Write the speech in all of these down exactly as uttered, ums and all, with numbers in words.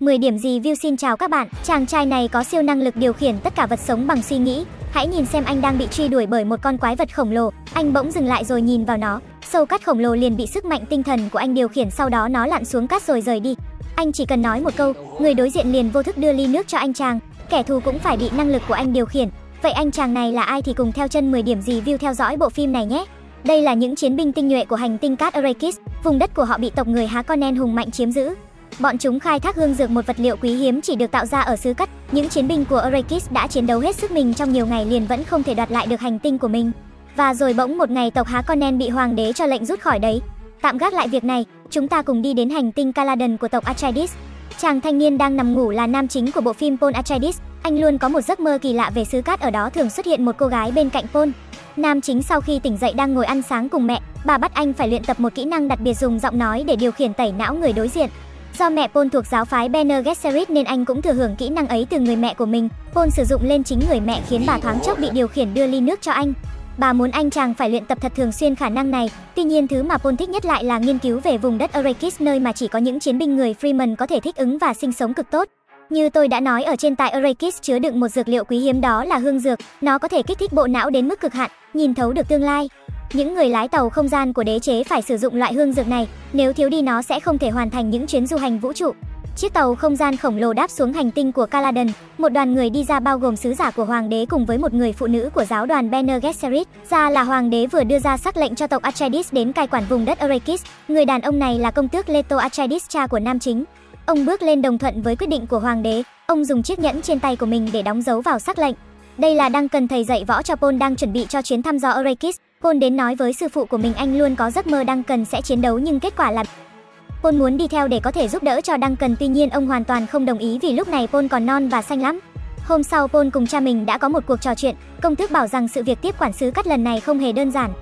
mười điểm review. Xin chào các bạn, chàng trai này có siêu năng lực điều khiển tất cả vật sống bằng suy nghĩ. Hãy nhìn xem, anh đang bị truy đuổi bởi một con quái vật khổng lồ. Anh bỗng dừng lại rồi nhìn vào nó. Sâu cát khổng lồ liền bị sức mạnh tinh thần của anh điều khiển, sau đó nó lặn xuống cát rồi rời đi. Anh chỉ cần nói một câu, người đối diện liền vô thức đưa ly nước cho anh chàng. Kẻ thù cũng phải bị năng lực của anh điều khiển. Vậy anh chàng này là ai thì cùng theo chân mười điểm review theo dõi bộ phim này nhé. Đây là những chiến binh tinh nhuệ của hành tinh cát Arrakis, vùng đất của họ bị tộc người Harkonnen hùng mạnh chiếm giữ. Bọn chúng khai thác hương dược, một vật liệu quý hiếm chỉ được tạo ra ở xứ cát. Những chiến binh của Arrakis đã chiến đấu hết sức mình trong nhiều ngày liền vẫn không thể đoạt lại được hành tinh của mình. Và rồi bỗng một ngày tộc Harkonnen bị hoàng đế cho lệnh rút khỏi đấy. Tạm gác lại việc này, chúng ta cùng đi đến hành tinh Caladan của tộc Atreides. Chàng thanh niên đang nằm ngủ là nam chính của bộ phim Paul Atreides. Anh luôn có một giấc mơ kỳ lạ về xứ cát, ở đó thường xuất hiện một cô gái bên cạnh Paul. Nam chính sau khi tỉnh dậy đang ngồi ăn sáng cùng mẹ, bà bắt anh phải luyện tập một kỹ năng đặc biệt dùng giọng nói để điều khiển tẩy não người đối diện. Do mẹ Paul thuộc giáo phái Bene Gesserit nên anh cũng thừa hưởng kỹ năng ấy từ người mẹ của mình. Paul sử dụng lên chính người mẹ khiến bà thoáng chốc bị điều khiển đưa ly nước cho anh. Bà muốn anh chàng phải luyện tập thật thường xuyên khả năng này. Tuy nhiên thứ mà Paul thích nhất lại là nghiên cứu về vùng đất Arrakis, nơi mà chỉ có những chiến binh người Fremen có thể thích ứng và sinh sống cực tốt. Như tôi đã nói ở trên, tại Arrakis chứa đựng một dược liệu quý hiếm, đó là hương dược. Nó có thể kích thích bộ não đến mức cực hạn, nhìn thấu được tương lai. Những người lái tàu không gian của đế chế phải sử dụng loại hương dược này, nếu thiếu đi nó sẽ không thể hoàn thành những chuyến du hành vũ trụ. Chiếc tàu không gian khổng lồ đáp xuống hành tinh của Caladan, một đoàn người đi ra bao gồm sứ giả của hoàng đế cùng với một người phụ nữ của giáo đoàn Bene Gesserit. Ra là hoàng đế vừa đưa ra sắc lệnh cho tộc Atreides đến cai quản vùng đất Arrakis. Người đàn ông này là công tước Leto Atreides, cha của nam chính. Ông bước lên đồng thuận với quyết định của hoàng đế, ông dùng chiếc nhẫn trên tay của mình để đóng dấu vào sắc lệnh. Đây là Duncan, thầy dạy võ cho Paul, đang chuẩn bị cho chuyến thăm dò Arrakis. Paul đến nói với sư phụ của mình anh luôn có giấc mơ Duncan sẽ chiến đấu, nhưng kết quả là Paul muốn đi theo để có thể giúp đỡ cho Duncan, tuy nhiên ông hoàn toàn không đồng ý vì lúc này Paul còn non và xanh lắm. Hôm sau Paul cùng cha mình đã có một cuộc trò chuyện, công tước bảo rằng sự việc tiếp quản xứ cát lần này không hề đơn giản.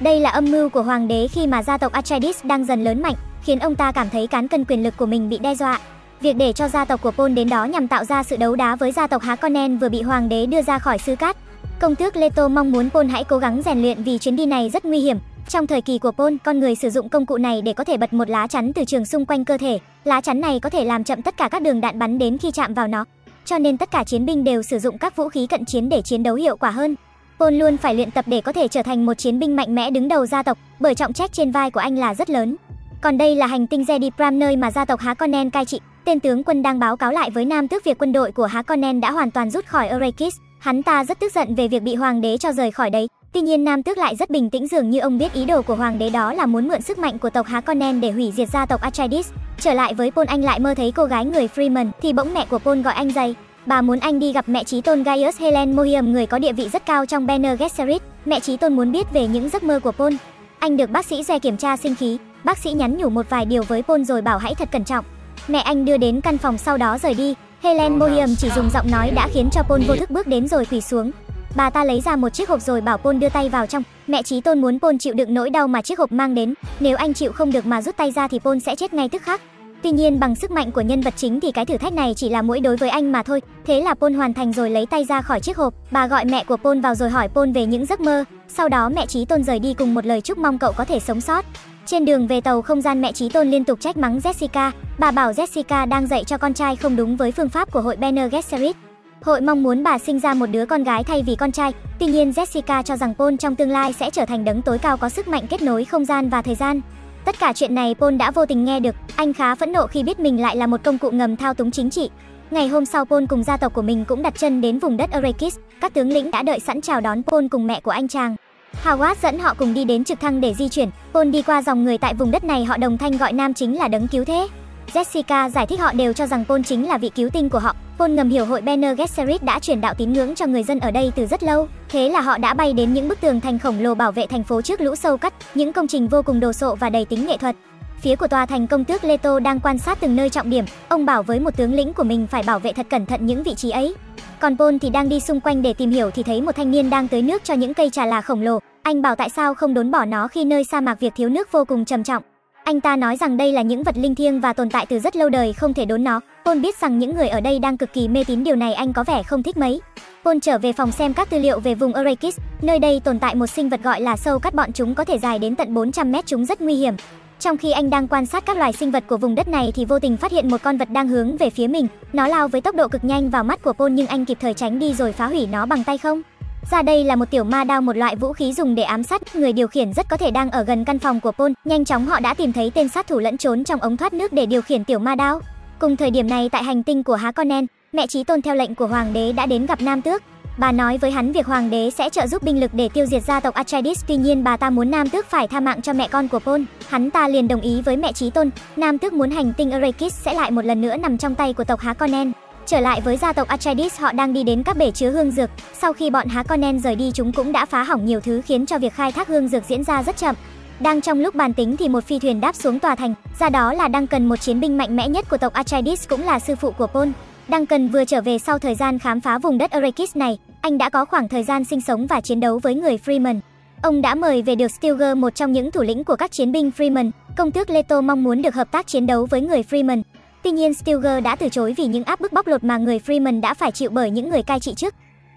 Đây là âm mưu của hoàng đế khi mà gia tộc Atreides đang dần lớn mạnh, khiến ông ta cảm thấy cán cân quyền lực của mình bị đe dọa. Việc để cho gia tộc của Paul đến đó nhằm tạo ra sự đấu đá với gia tộc Harkonnen vừa bị hoàng đế đưa ra khỏi xứ cát. Công tước Leto mong muốn Paul hãy cố gắng rèn luyện vì chuyến đi này rất nguy hiểm. Trong thời kỳ của Paul, con người sử dụng công cụ này để có thể bật một lá chắn từ trường xung quanh cơ thể. Lá chắn này có thể làm chậm tất cả các đường đạn bắn đến khi chạm vào nó. Cho nên tất cả chiến binh đều sử dụng các vũ khí cận chiến để chiến đấu hiệu quả hơn. Paul luôn phải luyện tập để có thể trở thành một chiến binh mạnh mẽ đứng đầu gia tộc, bởi trọng trách trên vai của anh là rất lớn. Còn đây là hành tinh Giedi Prime, nơi mà gia tộc Harkonnen cai trị. Tên tướng quân đang báo cáo lại với nam tước việc quân đội của Harkonnen đã hoàn toàn rút khỏi Arrakis. Hắn ta rất tức giận về việc bị hoàng đế cho rời khỏi đấy. Tuy nhiên nam tước lại rất bình tĩnh, dường như ông biết ý đồ của hoàng đế, đó là muốn mượn sức mạnh của tộc Harkonnen để hủy diệt gia tộc Atreides. Trở lại với Paul, anh lại mơ thấy cô gái người Freeman thì bỗng mẹ của Paul gọi anh dậy. Bà muốn anh đi gặp mẹ trí tôn Gaius Helen Mohiam, người có địa vị rất cao trong Bene Gesserit. Mẹ trí tôn muốn biết về những giấc mơ của Paul. Anh được bác sĩ Yueh kiểm tra sinh khí. Bác sĩ nhắn nhủ một vài điều với Paul rồi bảo hãy thật cẩn trọng. Mẹ anh đưa đến căn phòng sau đó rời đi. Helen Mohiam chỉ dùng giọng nói đã khiến cho Paul vô thức bước đến rồi quỳ xuống. Bà ta lấy ra một chiếc hộp rồi bảo Paul đưa tay vào trong. Mẹ trí tôn muốn Paul chịu đựng nỗi đau mà chiếc hộp mang đến. Nếu anh chịu không được mà rút tay ra thì Paul sẽ chết ngay tức khắc. Tuy nhiên bằng sức mạnh của nhân vật chính thì cái thử thách này chỉ là mũi đối với anh mà thôi. Thế là Paul hoàn thành rồi lấy tay ra khỏi chiếc hộp. Bà gọi mẹ của Paul vào rồi hỏi Paul về những giấc mơ. Sau đó mẹ trí tôn rời đi cùng một lời chúc mong cậu có thể sống sót. Trên đường về tàu không gian, mẹ trí tôn liên tục trách mắng Jessica. Bà bảo Jessica đang dạy cho con trai không đúng với phương pháp của hội Bene Gesserit. Hội mong muốn bà sinh ra một đứa con gái thay vì con trai. Tuy nhiên Jessica cho rằng Paul trong tương lai sẽ trở thành đấng tối cao có sức mạnh kết nối không gian và thời gian. Tất cả chuyện này Paul đã vô tình nghe được. Anh khá phẫn nộ khi biết mình lại là một công cụ ngầm thao túng chính trị. Ngày hôm sau Paul cùng gia tộc của mình cũng đặt chân đến vùng đất Arrakis. Các tướng lĩnh đã đợi sẵn chào đón Paul cùng mẹ của anh chàng. Howard dẫn họ cùng đi đến trực thăng để di chuyển. Paul đi qua dòng người tại vùng đất này, họ đồng thanh gọi nam chính là đấng cứu thế. Jessica giải thích họ đều cho rằng Paul chính là vị cứu tinh của họ. Paul ngầm hiểu hội Bene Gesserit đã truyền đạo tín ngưỡng cho người dân ở đây từ rất lâu. Thế là họ đã bay đến những bức tường thành khổng lồ bảo vệ thành phố trước lũ sâu cắt, những công trình vô cùng đồ sộ và đầy tính nghệ thuật. Phía của tòa thành, công tước Leto đang quan sát từng nơi trọng điểm. Ông bảo với một tướng lĩnh của mình phải bảo vệ thật cẩn thận những vị trí ấy. Còn Paul thì đang đi xung quanh để tìm hiểu thì thấy một thanh niên đang tưới nước cho những cây trà là khổng lồ. Anh bảo tại sao không đốn bỏ nó khi nơi sa mạc việc thiếu nước vô cùng trầm trọng. Anh ta nói rằng đây là những vật linh thiêng và tồn tại từ rất lâu đời, không thể đốn nó. Paul biết rằng những người ở đây đang cực kỳ mê tín điều này, anh có vẻ không thích mấy. Paul trở về phòng xem các tư liệu về vùng Arrakis. Nơi đây tồn tại một sinh vật gọi là sâu cát, bọn chúng có thể dài đến tận bốn trăm mét, chúng rất nguy hiểm. Trong khi anh đang quan sát các loài sinh vật của vùng đất này thì vô tình phát hiện một con vật đang hướng về phía mình. Nó lao với tốc độ cực nhanh vào mắt của Paul nhưng anh kịp thời tránh đi rồi phá hủy nó bằng tay không. Ra đây là một tiểu ma đao, một loại vũ khí dùng để ám sát. Người điều khiển rất có thể đang ở gần căn phòng của Paul. Nhanh chóng họ đã tìm thấy tên sát thủ lẫn trốn trong ống thoát nước để điều khiển tiểu ma đao. Cùng thời điểm này tại hành tinh của Harkonnen, mẹ Trí Tôn theo lệnh của hoàng đế đã đến gặp Nam Tước. Bà nói với hắn việc hoàng đế sẽ trợ giúp binh lực để tiêu diệt gia tộc Atreides. Tuy nhiên bà ta muốn Nam Tước phải tha mạng cho mẹ con của Paul. Hắn ta liền đồng ý với mẹ Trí Tôn. Nam Tước muốn hành tinh Arrakis sẽ lại một lần nữa nằm trong tay của tộc Harkonnen. Trở lại với gia tộc Atreides, họ đang đi đến các bể chứa hương dược. Sau khi bọn Harkonnen rời đi, chúng cũng đã phá hỏng nhiều thứ khiến cho việc khai thác hương dược diễn ra rất chậm. Đang trong lúc bàn tính thì một phi thuyền đáp xuống tòa thành. Ra đó là Duncan, một chiến binh mạnh mẽ nhất của tộc Atreides, cũng là sư phụ của Paul. Duncan vừa trở về sau thời gian khám phá vùng đất Arrakis này, anh đã có khoảng thời gian sinh sống và chiến đấu với người Fremen. Ông đã mời về được Stilgar, một trong những thủ lĩnh của các chiến binh Fremen. Công tước Leto mong muốn được hợp tác chiến đấu với người Fremen. Tuy nhiên Stilgar đã từ chối vì những áp bức bóc lột mà người Fremen đã phải chịu bởi những người cai trị trước.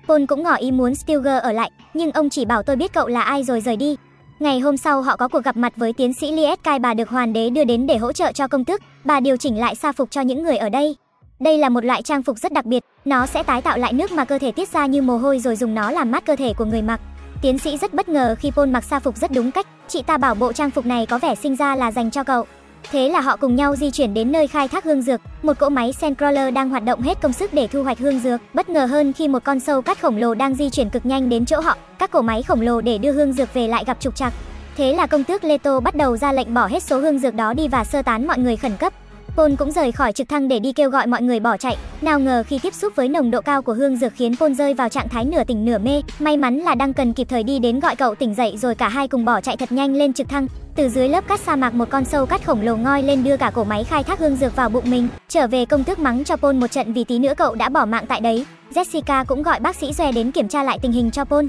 Paul cũng ngỏ ý muốn Stilgar ở lại, nhưng ông chỉ bảo tôi biết cậu là ai rồi rời đi. Ngày hôm sau họ có cuộc gặp mặt với tiến sĩ Liet Kynes, bà được hoàng đế đưa đến để hỗ trợ cho công tước. Bà điều chỉnh lại sa phục cho những người ở đây. Đây là một loại trang phục rất đặc biệt, nó sẽ tái tạo lại nước mà cơ thể tiết ra như mồ hôi rồi dùng nó làm mát cơ thể của người mặc. Tiến sĩ rất bất ngờ khi Paul mặc sa phục rất đúng cách, chị ta bảo bộ trang phục này có vẻ sinh ra là dành cho cậu. Thế là họ cùng nhau di chuyển đến nơi khai thác hương dược, một cỗ máy Sandcrawler đang hoạt động hết công sức để thu hoạch hương dược. Bất ngờ hơn khi một con sâu cát khổng lồ đang di chuyển cực nhanh đến chỗ họ, các cỗ máy khổng lồ để đưa hương dược về lại gặp trục trặc. Thế là công tước Leto bắt đầu ra lệnh bỏ hết số hương dược đó đi và sơ tán mọi người khẩn cấp. Paul cũng rời khỏi trực thăng để đi kêu gọi mọi người bỏ chạy. Nào ngờ khi tiếp xúc với nồng độ cao của hương dược khiến Paul rơi vào trạng thái nửa tỉnh nửa mê. May mắn là Duncan kịp thời đi đến gọi cậu tỉnh dậy rồi cả hai cùng bỏ chạy thật nhanh lên trực thăng. Từ dưới lớp cát sa mạc, một con sâu cát khổng lồ ngoi lên đưa cả cỗ máy khai thác hương dược vào bụng mình. Trở về, công tước mắng cho Paul một trận vì tí nữa cậu đã bỏ mạng tại đấy. Jessica cũng gọi bác sĩ Yueh đến kiểm tra lại tình hình cho Paul.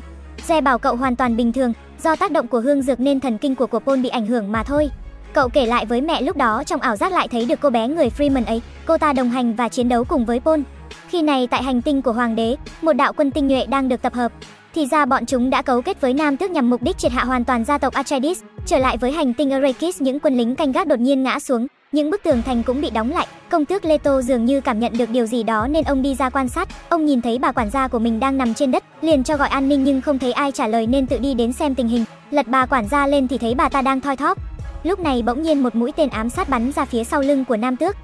Yueh bảo cậu hoàn toàn bình thường, do tác động của hương dược nên thần kinh của của Paul bị ảnh hưởng mà thôi. Cậu kể lại với mẹ lúc đó trong ảo giác lại thấy được cô bé người Freeman ấy, cô ta đồng hành và chiến đấu cùng với Paul. Khi này tại hành tinh của hoàng đế, một đạo quân tinh nhuệ đang được tập hợp. Thì ra bọn chúng đã cấu kết với Nam Tước nhằm mục đích triệt hạ hoàn toàn gia tộc Atreides. Trở lại với hành tinh Arrakis, những quân lính canh gác đột nhiên ngã xuống, những bức tường thành cũng bị đóng lại. Công tước Leto dường như cảm nhận được điều gì đó nên ông đi ra quan sát. Ông nhìn thấy bà quản gia của mình đang nằm trên đất, liền cho gọi an ninh nhưng không thấy ai trả lời nên tự đi đến xem tình hình. Lật bà quản gia lên thì thấy bà ta đang thoi thóp. Lúc này bỗng nhiên một mũi tên ám sát bắn ra phía sau lưng của Nam Tước.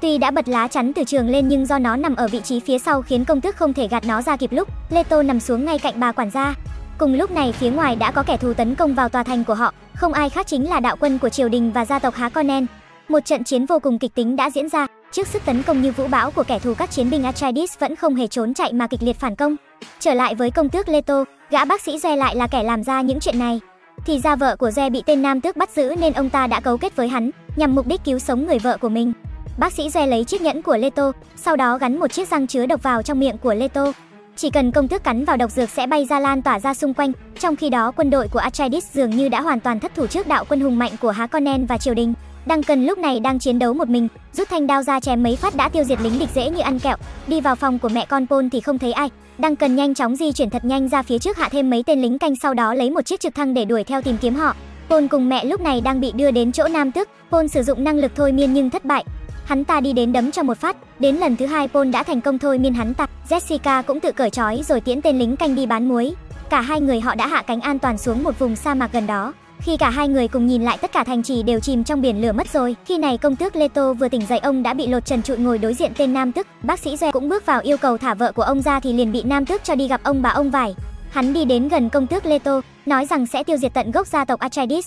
Tuy đã bật lá chắn từ trường lên nhưng do nó nằm ở vị trí phía sau khiến công tước không thể gạt nó ra kịp lúc. Leto nằm xuống ngay cạnh bà quản gia. Cùng lúc này phía ngoài đã có kẻ thù tấn công vào tòa thành của họ, không ai khác chính là đạo quân của triều đình và gia tộc Harkonnen. Một trận chiến vô cùng kịch tính đã diễn ra. Trước sức tấn công như vũ bão của kẻ thù, các chiến binh Atreides vẫn không hề trốn chạy mà kịch liệt phản công. Trở lại với công tước Leto, gã bác sĩ Yueh lại là kẻ làm ra những chuyện này. Thì ra vợ của Yueh bị tên Nam Tước bắt giữ nên ông ta đã cấu kết với hắn nhằm mục đích cứu sống người vợ của mình. Bác sĩ Yueh lấy chiếc nhẫn của Leto, sau đó gắn một chiếc răng chứa độc vào trong miệng của Leto. Chỉ cần công tước cắn vào độc dược sẽ bay ra lan tỏa ra xung quanh. Trong khi đó quân đội của Atreides dường như đã hoàn toàn thất thủ trước đạo quân hùng mạnh của Harkonnen và triều đình. Duncan lúc này đang chiến đấu một mình, rút thanh đao ra chém mấy phát đã tiêu diệt lính địch dễ như ăn kẹo. Đi vào phòng của mẹ con Paul thì không thấy ai. Duncan nhanh chóng di chuyển thật nhanh ra phía trước, hạ thêm mấy tên lính canh, sau đó lấy một chiếc trực thăng để đuổi theo tìm kiếm họ. Paul cùng mẹ lúc này đang bị đưa đến chỗ Nam Tước. Paul sử dụng năng lực thôi miên nhưng thất bại. Hắn ta đi đến đấm cho một phát, đến lần thứ hai Paul đã thành công thôi miên hắn ta. Jessica cũng tự cởi trói rồi tiễn tên lính canh đi bán muối. Cả hai người họ đã hạ cánh an toàn xuống một vùng sa mạc gần đó. Khi cả hai người cùng nhìn lại, tất cả thành trì đều chìm trong biển lửa mất rồi. Khi này công tước Leto vừa tỉnh dậy, ông đã bị lột trần trụi ngồi đối diện tên Nam Tước. Bác sĩ Yueh cũng bước vào yêu cầu thả vợ của ông ra thì liền bị Nam Tước cho đi gặp ông bà ông vải. Hắn đi đến gần công tước Leto, nói rằng sẽ tiêu diệt tận gốc gia tộc Atreides.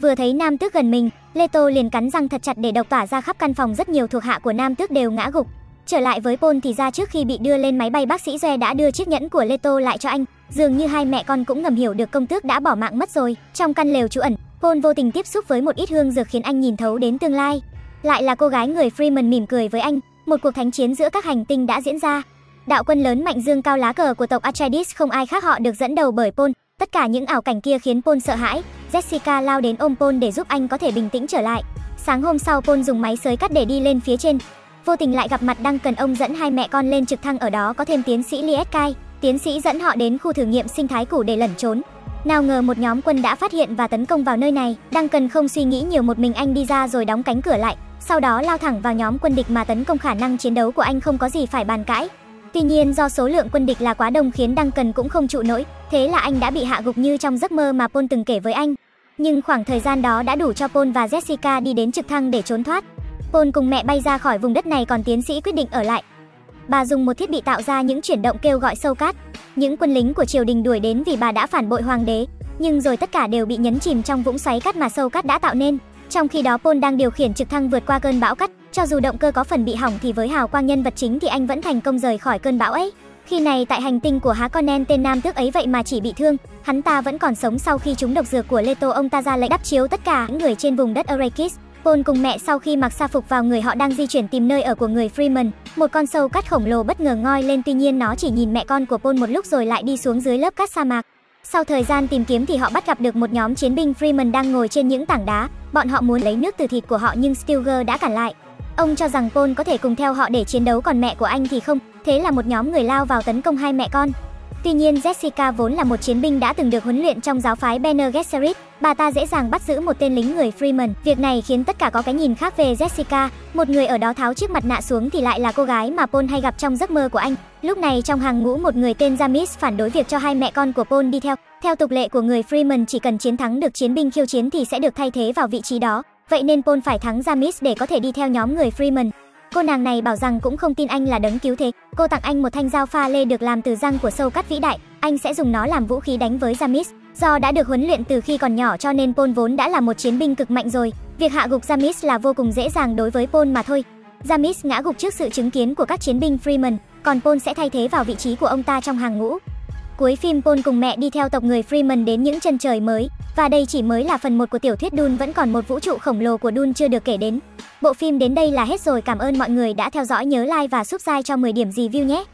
Vừa thấy Nam Tước gần mình, Leto liền cắn răng thật chặt để độc tỏa ra khắp căn phòng, rất nhiều thuộc hạ của Nam Tước đều ngã gục. Trở lại với Paul thì ra trước khi bị đưa lên máy bay, bác sĩ Yueh đã đưa chiếc nhẫn của Leto lại cho anh. Dường như hai mẹ con cũng ngầm hiểu được công tước đã bỏ mạng mất rồi. Trong căn lều trú ẩn, Paul vô tình tiếp xúc với một ít hương dược khiến anh nhìn thấu đến tương lai. Lại là cô gái người Freeman mỉm cười với anh. Một cuộc thánh chiến giữa các hành tinh đã diễn ra. Đạo quân lớn mạnh dương cao lá cờ của tộc Atreides, không ai khác họ được dẫn đầu bởi Paul. Tất cả những ảo cảnh kia khiến Paul sợ hãi. Jessica lao đến ôm Paul để giúp anh có thể bình tĩnh trở lại. Sáng hôm sau Paul dùng máy sới cắt để đi lên phía trên. Vô tình lại gặp mặt Duncan, ông dẫn hai mẹ con lên trực thăng, ở đó có thêm tiến sĩ Liet Kynes. Tiến sĩ dẫn họ đến khu thử nghiệm sinh thái củ để lẩn trốn. Nào ngờ một nhóm quân đã phát hiện và tấn công vào nơi này. Duncan không suy nghĩ nhiều, một mình anh đi ra rồi đóng cánh cửa lại, sau đó lao thẳng vào nhóm quân địch mà tấn công. Khả năng chiến đấu của anh không có gì phải bàn cãi. Tuy nhiên do số lượng quân địch là quá đông khiến Duncan cũng không trụ nổi, thế là anh đã bị hạ gục như trong giấc mơ mà Paul từng kể với anh. Nhưng khoảng thời gian đó đã đủ cho Paul và Jessica đi đến trực thăng để trốn thoát. Paul cùng mẹ bay ra khỏi vùng đất này, còn tiến sĩ quyết định ở lại. Bà dùng một thiết bị tạo ra những chuyển động kêu gọi sâu cát. Những quân lính của triều đình đuổi đến vì bà đã phản bội hoàng đế, nhưng rồi tất cả đều bị nhấn chìm trong vũng xoáy cát mà sâu cát đã tạo nên. Trong khi đó, Paul đang điều khiển trực thăng vượt qua cơn bão cát. Cho dù động cơ có phần bị hỏng thì với hào quang nhân vật chính thì anh vẫn thành công rời khỏi cơn bão ấy. Khi này tại hành tinh của Harkonnen, tên nam tước ấy vậy mà chỉ bị thương. Hắn ta vẫn còn sống sau khi trúng độc dược của Leto. Ông ta ra lệnh đắp chiếu tất cả những người trên vùng đất Arrakis. Paul cùng mẹ sau khi mặc sa phục vào người, họ đang di chuyển tìm nơi ở của người Fremen. Một con sâu cát khổng lồ bất ngờ ngoi lên, tuy nhiên nó chỉ nhìn mẹ con của Paul một lúc rồi lại đi xuống dưới lớp cát sa mạc. Sau thời gian tìm kiếm thì họ bắt gặp được một nhóm chiến binh Fremen đang ngồi trên những tảng đá. Bọn họ muốn lấy nước từ thịt của họ nhưng Stilgar đã cản lại. Ông cho rằng Paul có thể cùng theo họ để chiến đấu, còn mẹ của anh thì không. Thế là một nhóm người lao vào tấn công hai mẹ con. Tuy nhiên Jessica vốn là một chiến binh đã từng được huấn luyện trong giáo phái Bene Gesserit, bà ta dễ dàng bắt giữ một tên lính người Fremen. Việc này khiến tất cả có cái nhìn khác về Jessica. Một người ở đó tháo chiếc mặt nạ xuống thì lại là cô gái mà Paul hay gặp trong giấc mơ của anh. Lúc này trong hàng ngũ một người tên Jamis phản đối việc cho hai mẹ con của Paul đi theo. Theo tục lệ của người Fremen, chỉ cần chiến thắng được chiến binh khiêu chiến thì sẽ được thay thế vào vị trí đó. Vậy nên Paul phải thắng Jamis để có thể đi theo nhóm người Fremen. Cô nàng này bảo rằng cũng không tin anh là đấng cứu thế. Cô tặng anh một thanh dao pha lê được làm từ răng của sâu cát vĩ đại. Anh sẽ dùng nó làm vũ khí đánh với Jamis. Do đã được huấn luyện từ khi còn nhỏ cho nên Paul vốn đã là một chiến binh cực mạnh rồi. Việc hạ gục Jamis là vô cùng dễ dàng đối với Paul mà thôi. Jamis ngã gục trước sự chứng kiến của các chiến binh Freeman, còn Paul sẽ thay thế vào vị trí của ông ta trong hàng ngũ. Cuối phim, Paul cùng mẹ đi theo tộc người Freeman đến những chân trời mới. Và đây chỉ mới là phần một của tiểu thuyết Dune, vẫn còn một vũ trụ khổng lồ của Dune chưa được kể đến. Bộ phim đến đây là hết rồi. Cảm ơn mọi người đã theo dõi, nhớ like và subscribe cho mười điểm review nhé.